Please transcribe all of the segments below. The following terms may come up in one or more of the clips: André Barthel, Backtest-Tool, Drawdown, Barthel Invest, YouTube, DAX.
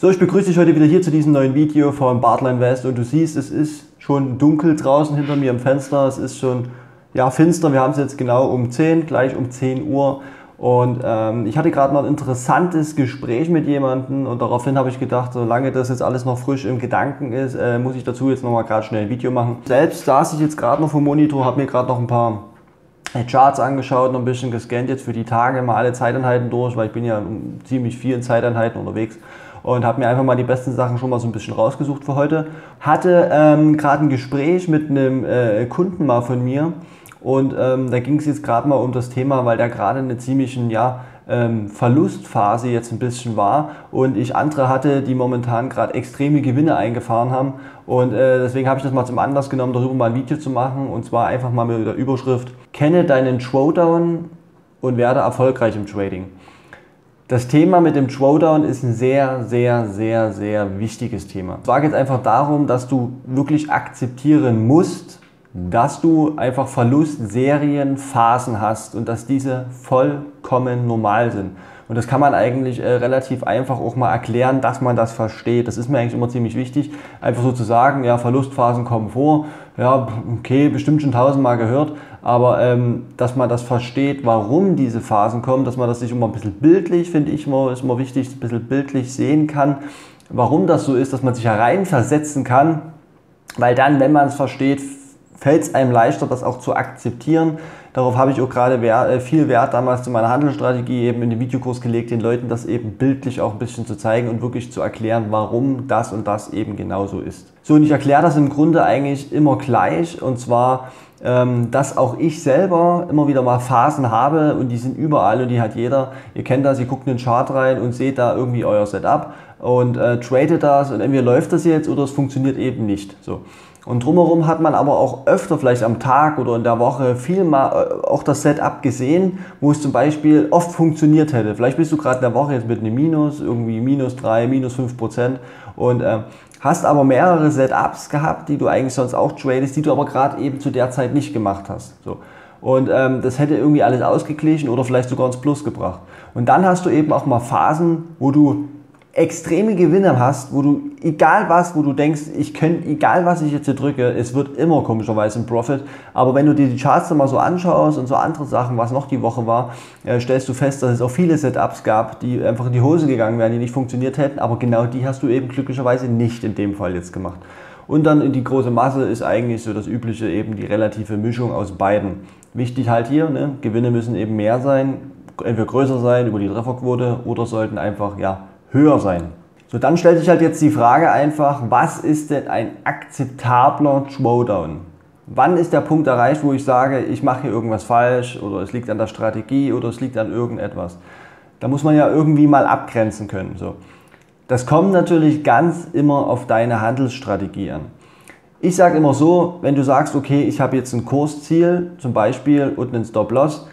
So, ich begrüße dich heute wieder hier zu diesem neuen Video von Barthel Invest und du siehst, es ist schon dunkel draußen hinter mir im Fenster, es ist schon ja, finster, wir haben es jetzt genau um 10, gleich um 10 Uhr und ich hatte gerade mal ein interessantes Gespräch mit jemandem und daraufhin habe ich gedacht, solange das jetzt alles noch frisch im Gedanken ist, muss ich dazu jetzt nochmal gerade schnell ein Video machen. Selbst saß ich jetzt gerade noch vom Monitor, habe mir gerade noch ein paar Charts angeschaut, noch ein bisschen gescannt jetzt für die Tage, mal alle Zeiteinheiten durch, weil ich bin ja in ziemlich vielen Zeiteinheiten unterwegs. Und habe mir einfach mal die besten Sachen schon mal so ein bisschen rausgesucht für heute. Hatte gerade ein Gespräch mit einem Kunden mal von mir und da ging es jetzt gerade mal um das Thema, weil der gerade eine ziemlichen ja, Verlustphase jetzt ein bisschen war und ich andere hatte, die momentan gerade extreme Gewinne eingefahren haben und deswegen habe ich das mal zum Anlass genommen, darüber mal ein Video zu machen und zwar einfach mal mit der Überschrift „Kenne deinen Drawdown und werde erfolgreich im Trading". Das Thema mit dem Drawdown ist ein sehr, sehr, sehr, sehr wichtiges Thema. Es geht einfach darum, dass du wirklich akzeptieren musst, dass du einfach Verlustserienphasen hast und dass diese vollkommen normal sind. Und das kann man eigentlich relativ einfach auch mal erklären, dass man das versteht. Das ist mir eigentlich immer ziemlich wichtig, einfach so zu sagen, ja, Verlustphasen kommen vor, ja, okay, bestimmt schon tausendmal gehört. Aber dass man das versteht, warum diese Phasen kommen, dass man das sich immer ein bisschen bildlich, finde ich, ist immer wichtig, ein bisschen bildlich sehen kann, warum das so ist, dass man sich hereinversetzen kann, weil dann, wenn man es versteht, fällt es einem leichter, das auch zu akzeptieren. Darauf habe ich auch gerade viel Wert damals zu meiner Handelsstrategie eben in den Videokurs gelegt, den Leuten das eben bildlich auch ein bisschen zu zeigen und wirklich zu erklären, warum das und das eben genauso ist. So, und ich erkläre das im Grunde eigentlich immer gleich und zwar, dass auch ich selber immer wieder mal Phasen habe und die sind überall und die hat jeder. Ihr kennt das, ihr guckt in den Chart rein und seht da irgendwie euer Setup und tradet das und entweder läuft das jetzt oder es funktioniert eben nicht. So. Und drumherum hat man aber auch öfter vielleicht am Tag oder in der Woche viel mal auch das Setup gesehen, wo es zum Beispiel oft funktioniert hätte. Vielleicht bist du gerade in der Woche jetzt mit einem Minus, irgendwie -3, -5% und hast aber mehrere Setups gehabt, die du eigentlich sonst auch tradest, die du aber gerade eben zu der Zeit nicht gemacht hast. So. Und das hätte irgendwie alles ausgeglichen oder vielleicht sogar ins Plus gebracht. Und dann hast du eben auch mal Phasen, wo du extreme Gewinne hast, wo du egal was, wo du denkst, ich könnte, egal was ich jetzt hier drücke, es wird immer komischerweise ein Profit, aber wenn du dir die Charts dann mal so anschaust und so andere Sachen, was noch die Woche war, stellst du fest, dass es auch viele Setups gab, die einfach in die Hose gegangen wären, die nicht funktioniert hätten, aber genau die hast du eben glücklicherweise nicht in dem Fall jetzt gemacht. Und dann in die große Masse ist eigentlich so das Übliche eben die relative Mischung aus beiden. Wichtig halt hier, ne? Gewinne müssen eben mehr sein, entweder größer sein über die Trefferquote oder sollten einfach, ja, höher sein. So, dann stellt sich halt jetzt die Frage einfach, was ist denn ein akzeptabler Drawdown? Wann ist der Punkt erreicht, wo ich sage, ich mache hier irgendwas falsch oder es liegt an der Strategie oder es liegt an irgendetwas? Da muss man ja irgendwie mal abgrenzen können. So. Das kommt natürlich ganz immer auf deine Handelsstrategie an. Ich sage immer so, wenn du sagst, okay, ich habe jetzt ein Kursziel zum Beispiel und einen Stop-Loss,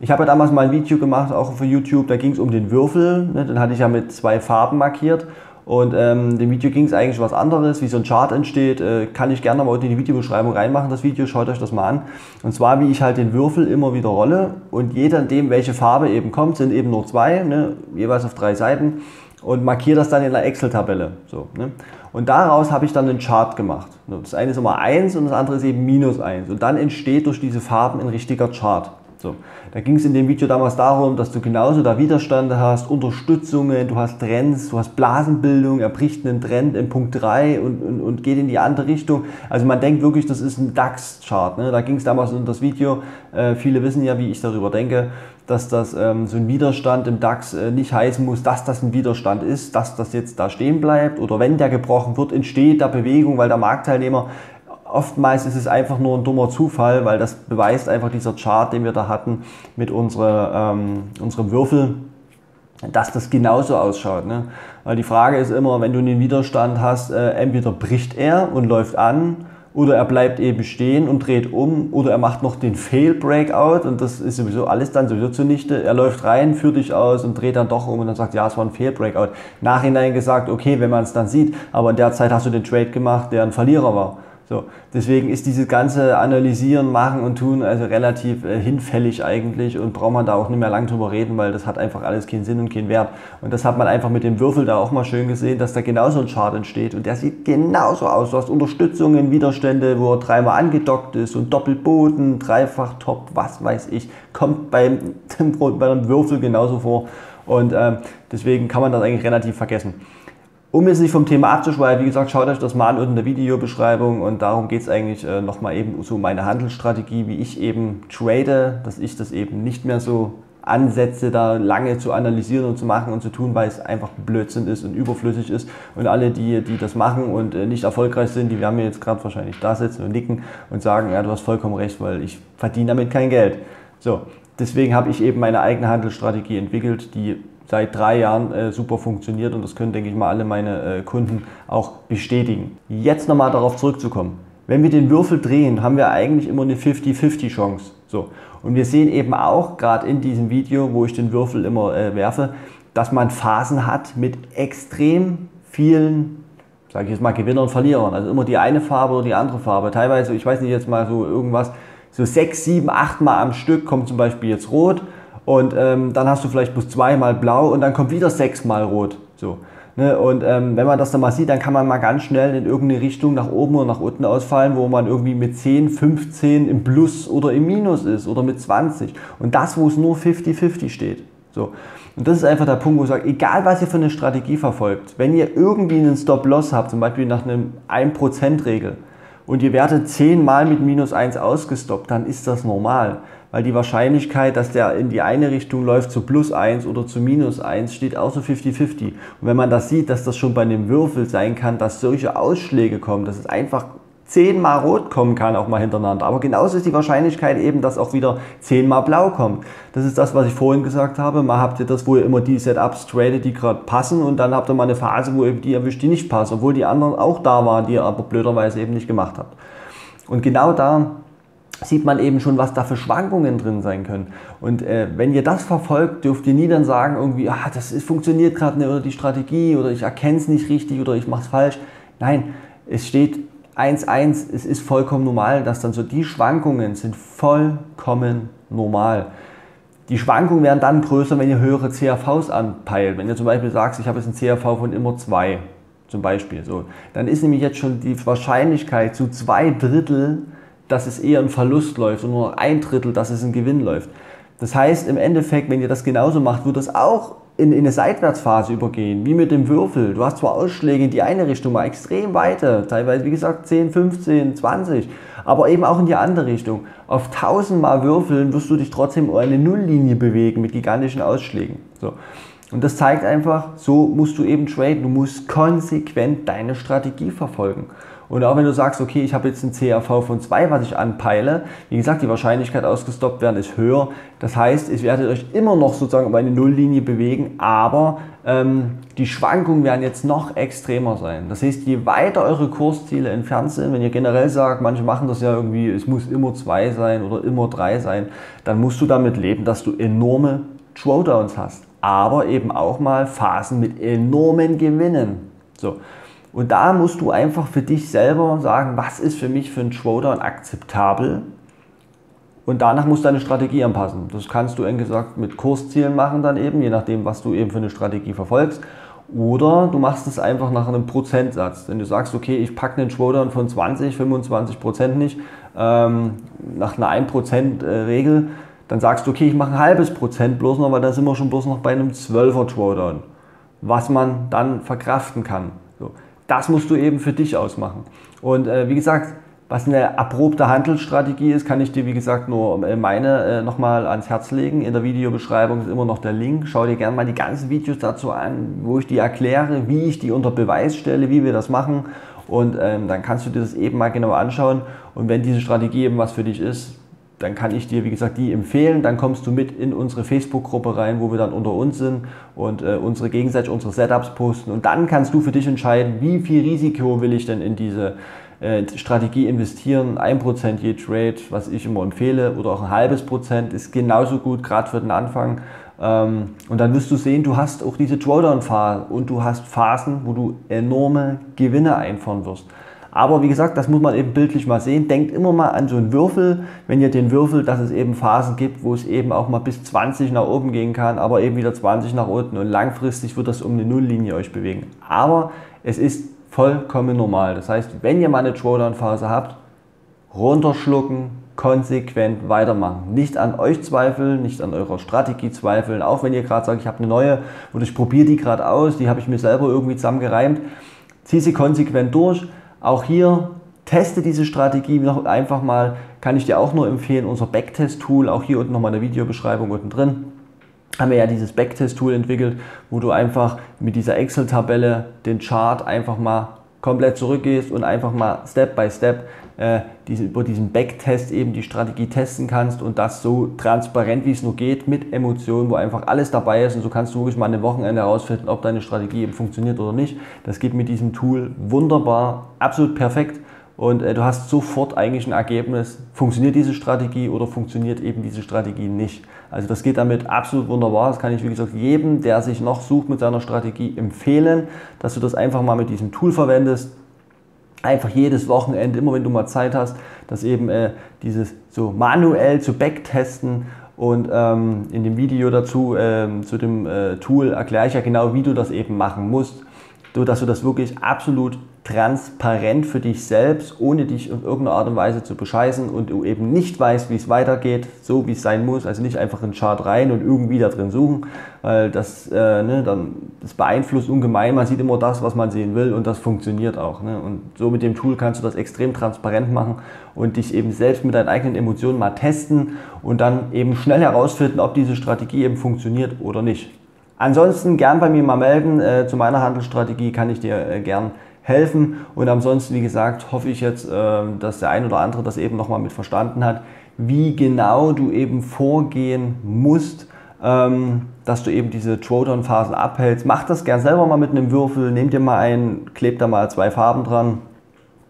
ich habe ja damals mal ein Video gemacht, auch für YouTube, da ging es um den Würfel, ne? Den hatte ich ja mit 2 Farben markiert und dem Video ging es eigentlich um was anderes, wie so ein Chart entsteht, kann ich gerne mal unten in die Videobeschreibung reinmachen, das Video, schaut euch das mal an. Und zwar, wie ich halt den Würfel immer wieder rolle und je nachdem, welche Farbe eben kommt, sind eben nur 2, ne? Jeweils auf 3 Seiten und markiere das dann in einer Excel-Tabelle. So, ne? Und daraus habe ich dann einen Chart gemacht. Das eine ist immer 1 und das andere ist eben -1 und dann entsteht durch diese Farben ein richtiger Chart. So. Da ging es in dem Video damals darum, dass du genauso da Widerstände hast, Unterstützungen, du hast Trends, du hast Blasenbildung, er bricht einen Trend in Punkt 3 und geht in die andere Richtung. Also man denkt wirklich, das ist ein DAX-Chart. Ne? Da ging es damals um das Video, viele wissen ja, wie ich darüber denke, dass das so ein Widerstand im DAX nicht heißen muss, dass das ein Widerstand ist, dass das jetzt da stehen bleibt oder wenn der gebrochen wird, entsteht da Bewegung, weil der Marktteilnehmer... Oftmals ist es einfach nur ein dummer Zufall, weil das beweist einfach dieser Chart, den wir da hatten mit unserem Würfel, dass das genauso ausschaut. Ne? Weil die Frage ist immer, wenn du einen Widerstand hast, entweder bricht er und läuft an oder er bleibt eben stehen und dreht um oder er macht noch den Fail-Breakout und das ist sowieso alles dann sowieso zunichte. Er läuft rein, führt dich aus und dreht dann doch um und dann sagt, ja, es war ein Fail-Breakout. Nachhinein gesagt, okay, wenn man es dann sieht, aber in der Zeit hast du den Trade gemacht, der ein Verlierer war. So, deswegen ist dieses ganze Analysieren, Machen und Tun also relativ hinfällig eigentlich und braucht man da auch nicht mehr lang drüber reden, weil das hat einfach alles keinen Sinn und keinen Wert. Und das hat man einfach mit dem Würfel da auch mal schön gesehen, dass da genauso ein Chart entsteht und der sieht genauso aus. Du hast Unterstützungen, Widerstände, wo er dreimal angedockt ist und Doppelboden, Dreifachtop, was weiß ich, kommt bei einem Würfel genauso vor und deswegen kann man das eigentlich relativ vergessen. Um jetzt nicht vom Thema abzuschweifen, wie gesagt, schaut euch das mal an unten in der Videobeschreibung und darum geht es eigentlich nochmal eben so um meine Handelsstrategie, wie ich eben trade, dass ich das eben nicht mehr so ansetze, da lange zu analysieren und zu machen und zu tun, weil es einfach Blödsinn ist und überflüssig ist und alle, die das machen und nicht erfolgreich sind, die werden mir jetzt gerade wahrscheinlich da sitzen und nicken und sagen, ja, du hast vollkommen recht, weil ich verdiene damit kein Geld. So, deswegen habe ich eben meine eigene Handelsstrategie entwickelt, die seit 3 Jahren super funktioniert und das können, denke ich mal, alle meine Kunden auch bestätigen. Jetzt nochmal darauf zurückzukommen. Wenn wir den Würfel drehen, haben wir eigentlich immer eine 50-50 Chance. So. Und wir sehen eben auch, gerade in diesem Video, wo ich den Würfel immer werfe, dass man Phasen hat mit extrem vielen, sage ich jetzt mal, Gewinnern und Verlierern. Also immer die eine Farbe oder die andere Farbe. Teilweise, ich weiß nicht, jetzt mal so irgendwas, so 6, 7, 8 Mal am Stück kommt zum Beispiel jetzt Rot. Und dann hast du vielleicht bloß 2 Mal blau und dann kommt wieder 6 Mal rot. So, ne? Und wenn man das dann mal sieht, dann kann man mal ganz schnell in irgendeine Richtung nach oben oder nach unten ausfallen, wo man irgendwie mit 10, 15 im Plus oder im Minus ist oder mit 20. Und das, wo es nur 50-50 steht. So. Und das ist einfach der Punkt, wo ich sage, egal was ihr für eine Strategie verfolgt, wenn ihr irgendwie einen Stop-Loss habt, zum Beispiel nach einer 1%-Regel, und ihr werdet 10 Mal mit -1 ausgestoppt, dann ist das normal. Weil die Wahrscheinlichkeit, dass der in die eine Richtung läuft zu +1 oder zu -1, steht auch so 50-50. Und wenn man das sieht, dass das schon bei einem Würfel sein kann, dass solche Ausschläge kommen, dass es einfach 10 Mal rot kommen kann, auch mal hintereinander. Aber genauso ist die Wahrscheinlichkeit eben, dass auch wieder 10 Mal blau kommt. Das ist das, was ich vorhin gesagt habe. Mal habt ihr das, wo ihr immer die Setups tradet, die gerade passen und dann habt ihr mal eine Phase, wo ihr die erwischt, die nicht passt, obwohl die anderen auch da waren, die ihr aber blöderweise eben nicht gemacht habt. Und genau da sieht man eben schon, was da für Schwankungen drin sein können. Und wenn ihr das verfolgt, dürft ihr nie dann sagen, irgendwie, ah, das ist, funktioniert gerade nicht, oder die Strategie, oder ich erkenne es nicht richtig, oder ich mache es falsch. Nein, es steht 1,1, es ist vollkommen normal, dass dann so die Schwankungen sind vollkommen normal. Die Schwankungen werden dann größer, wenn ihr höhere CAVs anpeilt. Wenn ihr zum Beispiel sagt, ich habe jetzt einen CAV von immer 2, zum Beispiel, so, dann ist nämlich jetzt schon die Wahrscheinlichkeit zu 2/3, dass es eher ein Verlust läuft und nur noch 1/3, dass es ein Gewinn läuft. Das heißt, im Endeffekt, wenn ihr das genauso macht, wird das auch in eine Seitwärtsphase übergehen, wie mit dem Würfel. Du hast zwar Ausschläge in die eine Richtung, mal extrem weite, teilweise wie gesagt 10, 15, 20, aber eben auch in die andere Richtung. Auf 1000 Mal Würfeln wirst du dich trotzdem um eine Nulllinie bewegen mit gigantischen Ausschlägen. So. Und das zeigt einfach, so musst du eben traden, du musst konsequent deine Strategie verfolgen. Und auch wenn du sagst, okay, ich habe jetzt einen CAV von 2, was ich anpeile, wie gesagt, die Wahrscheinlichkeit ausgestoppt werden ist höher. Das heißt, ihr werdet euch immer noch sozusagen um eine Nulllinie bewegen, aber die Schwankungen werden jetzt noch extremer sein. Das heißt, je weiter eure Kursziele entfernt sind, wenn ihr generell sagt, manche machen das ja irgendwie, es muss immer 2 sein oder immer 3 sein, dann musst du damit leben, dass du enorme Drawdowns hast, aber eben auch mal Phasen mit enormen Gewinnen. So. Und da musst du einfach für dich selber sagen, was ist für mich für einen Drawdown akzeptabel, und danach musst du deine Strategie anpassen. Das kannst du gesagt mit Kurszielen machen dann eben, je nachdem, was du eben für eine Strategie verfolgst, oder du machst es einfach nach einem Prozentsatz. Wenn du sagst, okay, ich packe einen Drawdown von 20, 25% nicht, nach einer 1%-Regel, dann sagst du, okay, ich mache ein halbes Prozent bloß noch, weil da sind wir schon bloß noch bei einem 12er Drawdown, was man dann verkraften kann. So. Das musst du eben für dich ausmachen. Und wie gesagt, was eine abrupte Handelsstrategie ist, kann ich dir wie gesagt nur meine nochmal ans Herz legen. In der Videobeschreibung ist immer noch der Link. Schau dir gerne mal die ganzen Videos dazu an, wo ich dir erkläre, wie ich die unter Beweis stelle, wie wir das machen. Und dann kannst du dir das eben mal genau anschauen. Und wenn diese Strategie eben was für dich ist, dann kann ich dir, wie gesagt, die empfehlen. Dann kommst du mit in unsere Facebook-Gruppe rein, wo wir dann unter uns sind und gegenseitig unsere Setups posten. Und dann kannst du für dich entscheiden, wie viel Risiko will ich denn in diese Strategie investieren. 1% je Trade, was ich immer empfehle, oder auch ein halbes Prozent, ist genauso gut, gerade für den Anfang. Und dann wirst du sehen, du hast auch diese Drawdown-Phasen und du hast Phasen, wo du enorme Gewinne einfahren wirst. Aber wie gesagt, das muss man eben bildlich mal sehen. Denkt immer mal an so einen Würfel, wenn ihr den Würfel, dass es eben Phasen gibt, wo es eben auch mal bis 20 nach oben gehen kann, aber eben wieder 20 nach unten, und langfristig wird das um eine Nulllinie euch bewegen. Aber es ist vollkommen normal. Das heißt, wenn ihr mal eine Drawdown-Phase habt, runterschlucken, konsequent weitermachen. Nicht an euch zweifeln, nicht an eurer Strategie zweifeln, auch wenn ihr gerade sagt, ich habe eine neue und ich probiere die gerade aus, die habe ich mir selber irgendwie zusammengereimt. Zieh sie konsequent durch. Auch hier teste diese Strategie noch einfach mal, kann ich dir auch nur empfehlen, unser Backtest-Tool, auch hier unten nochmal in der Videobeschreibung unten drin, haben wir ja dieses Backtest-Tool entwickelt, wo du einfach mit dieser Excel-Tabelle den Chart einfach mal komplett zurückgehst und einfach mal Step by Step über diesen Backtest eben die Strategie testen kannst, und das so transparent wie es nur geht, mit Emotionen, wo einfach alles dabei ist, und so kannst du wirklich mal an einem Wochenende herausfinden, ob deine Strategie eben funktioniert oder nicht. Das geht mit diesem Tool wunderbar, absolut perfekt, und du hast sofort eigentlich ein Ergebnis, funktioniert diese Strategie oder funktioniert eben diese Strategie nicht. Also das geht damit absolut wunderbar. Das kann ich, wie gesagt, jedem, der sich noch sucht mit seiner Strategie, empfehlen, dass du das einfach mal mit diesem Tool verwendest. Einfach jedes Wochenende, immer wenn du mal Zeit hast, das eben dieses so manuell zu backtesten. Und in dem Video dazu, zu dem Tool, erkläre ich ja genau, wie du das eben machen musst, sodass du das wirklich absolut transparent für dich selbst, ohne dich in irgendeiner Art und Weise zu bescheißen, und du eben nicht weißt, wie es weitergeht, so wie es sein muss. Also nicht einfach in den Chart rein und irgendwie da drin suchen, weil das, das beeinflusst ungemein. Man sieht immer das, was man sehen will, und das funktioniert auch. Ne? Und so mit dem Tool kannst du das extrem transparent machen und dich eben selbst mit deinen eigenen Emotionen mal testen und dann eben schnell herausfinden, ob diese Strategie eben funktioniert oder nicht. Ansonsten gern bei mir mal melden. Zu meiner Handelsstrategie kann ich dir gern helfen, und ansonsten, wie gesagt, hoffe ich jetzt, dass der ein oder andere das eben nochmal mit verstanden hat, wie genau du eben vorgehen musst, dass du eben diese Drawdown-Phasen abhältst. Mach das gern selber mal mit einem Würfel, nehmt dir mal einen, klebt da mal 2 Farben dran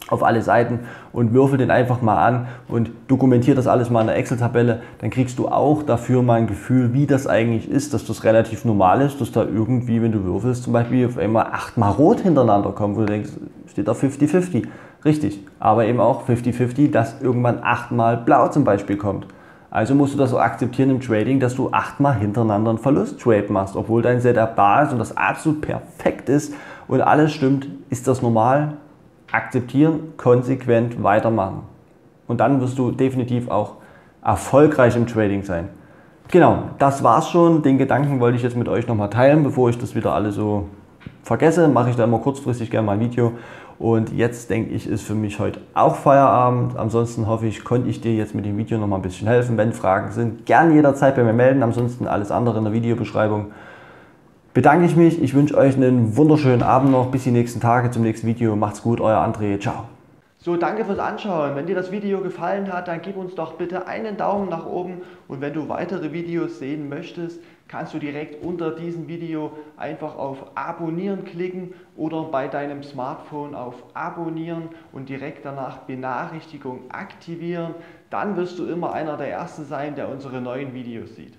auf alle Seiten und würfel den einfach mal an und dokumentier das alles mal in der Excel-Tabelle, dann kriegst du auch dafür mal ein Gefühl, wie das eigentlich ist, dass das relativ normal ist, dass da irgendwie, wenn du würfelst, zum Beispiel auf einmal 8 Mal rot hintereinander kommen, wo du denkst, steht da 50-50, richtig, aber eben auch 50-50, dass irgendwann 8 Mal blau zum Beispiel kommt. Also musst du das auch akzeptieren im Trading, dass du 8 Mal hintereinander einen Verlust-Trade machst, obwohl dein Setup da ist und das absolut perfekt ist und alles stimmt. Ist das normal? Akzeptieren, konsequent weitermachen. Und dann wirst du definitiv auch erfolgreich im Trading sein. Genau, das war's schon. Den Gedanken wollte ich jetzt mit euch nochmal teilen, bevor ich das wieder alles so vergesse. Mache ich da immer kurzfristig gerne mal ein Video. Und jetzt denke ich, ist für mich heute auch Feierabend. Ansonsten hoffe ich, konnte ich dir jetzt mit dem Video nochmal ein bisschen helfen. Wenn Fragen sind, gerne jederzeit bei mir melden. Ansonsten alles andere in der Videobeschreibung. Bedanke ich mich, ich wünsche euch einen wunderschönen Abend noch, bis die nächsten Tage, zum nächsten Video. Macht's gut, euer André, ciao. So, danke fürs Anschauen. Wenn dir das Video gefallen hat, dann gib uns doch bitte einen Daumen nach oben, und wenn du weitere Videos sehen möchtest, kannst du direkt unter diesem Video einfach auf Abonnieren klicken oder bei deinem Smartphone auf Abonnieren und direkt danach Benachrichtigung aktivieren. Dann wirst du immer einer der Ersten sein, der unsere neuen Videos sieht.